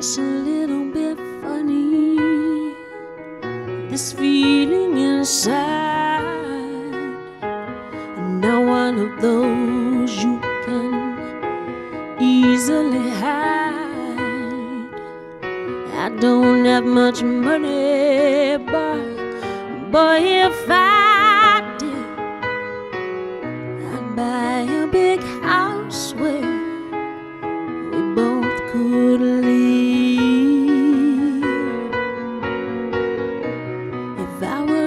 It's a little bit funny, this feeling inside, and not one of those you can easily hide. I don't have much money, but if I did, I'd buy a big house where we both could live.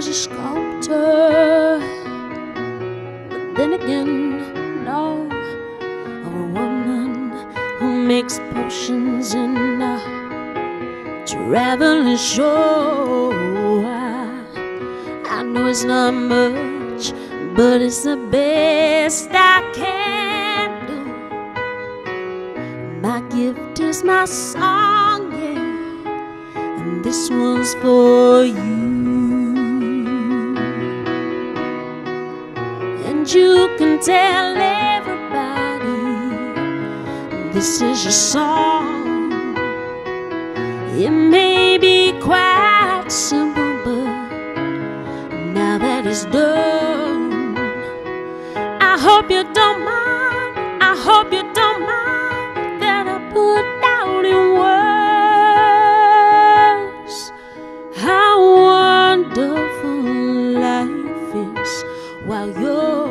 A sculptor, but then again, no, or a woman who makes potions in a traveling show. I know it's not much, but it's the best I can do. My gift is my song, yeah, and this one's for you. You can tell everybody this is your song. It may be quite simple, but now that it's done, I hope you don't mind, I hope you don't mind that I put down in words how wonderful life is while you're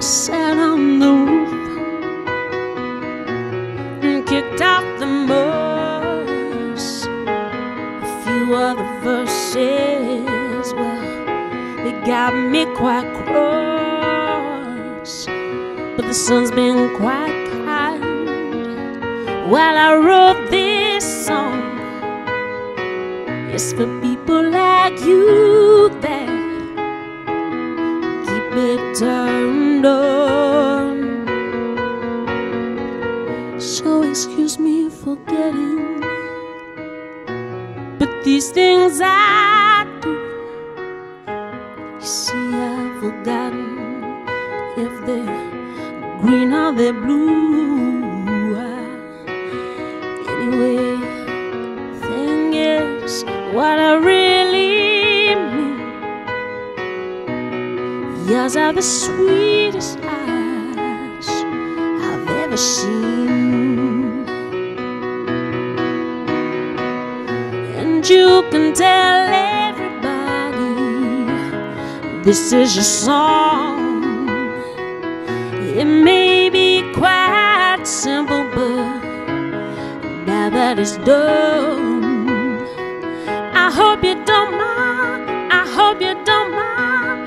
sat on the roof and kicked out the moss. A few other verses, well, they got me quite cross, but the sun's been quite kind while I wrote this song. It's for people like you that keep it turned. So excuse me for getting, but these things I do, you see, I've forgotten if they're green or they're blue. Anyway, the thing is, what I really mean, yours are the sweetest eyes I've ever seen. And you can tell everybody this is your song. It may be quite simple, but now that it's done, I hope you don't mind, I hope you don't mind